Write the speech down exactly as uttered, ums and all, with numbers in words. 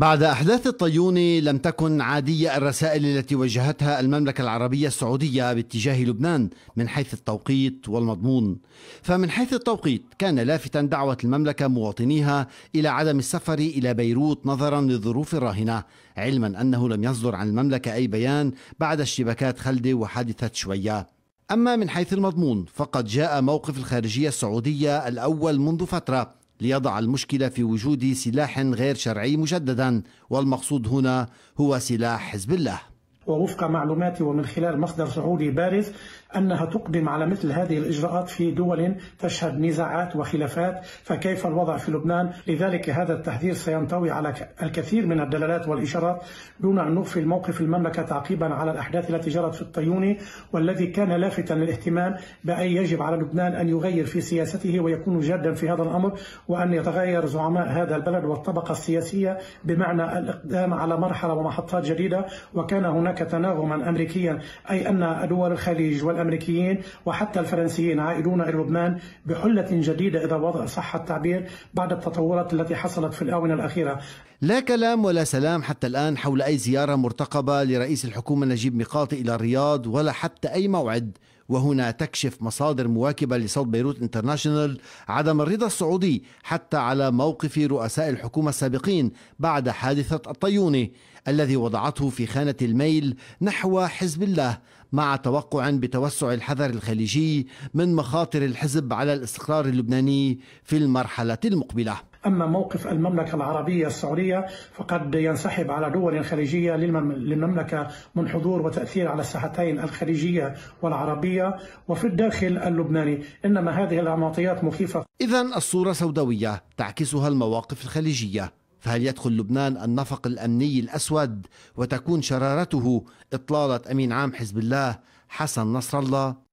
بعد أحداث الطيونة لم تكن عادية الرسائل التي وجهتها المملكة العربية السعودية باتجاه لبنان من حيث التوقيت والمضمون. فمن حيث التوقيت كان لافتا دعوة المملكة مواطنيها إلى عدم السفر إلى بيروت نظرا للظروف الراهنة، علما أنه لم يصدر عن المملكة أي بيان بعد اشتباكات خلدة وحادثة شوية. أما من حيث المضمون فقد جاء موقف الخارجية السعودية الأول منذ فترة ليضع المشكلة في وجود سلاح غير شرعي مجددا، والمقصود هنا هو سلاح حزب الله. ووفق معلوماتي ومن خلال مصدر سعودي بارز أنها تقدم على مثل هذه الإجراءات في دول تشهد نزاعات وخلافات، فكيف الوضع في لبنان؟ لذلك هذا التحذير سينطوي على الكثير من الدلالات والإشارات دون أن نخفي الموقف المملكة تعقيبا على الأحداث التي جرت في الطيونة، والذي كان لافتا للاهتمام بأن يجب على لبنان أن يغير في سياسته ويكون جادا في هذا الأمر، وأن يتغير زعماء هذا البلد والطبقة السياسية بمعنى الإقدام على مرحلة ومحطات جديدة. وكان هناك تناغما أمريكيا، أي أن دول الخليج الأمريكيين وحتى الفرنسيين عائدون إلى لبنان بحلة جديدة إذا وضع صح التعبير بعد التطورات التي حصلت في الآونة الأخيرة. لا كلام ولا سلام حتى الآن حول أي زيارة مرتقبة لرئيس الحكومة نجيب ميقاتي إلى الرياض، ولا حتى أي موعد. وهنا تكشف مصادر مواكبة لصوت بيروت انترناشنال عدم الرضا السعودي حتى على موقف رؤساء الحكومة السابقين بعد حادثة الطيونة الذي وضعته في خانة الميل نحو حزب الله، مع توقع بتوسع الحذر الخليجي من مخاطر الحزب على الاستقرار اللبناني في المرحلة المقبلة. أما موقف المملكة العربية السعودية فقد ينسحب على دول خليجية للمملكة من حضور وتأثير على الساحتين الخليجية والعربية وفي الداخل اللبناني، إنما هذه الأماطيات مخيفة. إذن الصورة سوداوية تعكسها المواقف الخليجية، فهل يدخل لبنان النفق الأمني الأسود وتكون شرارته إطلالة أمين عام حزب الله حسن نصر الله؟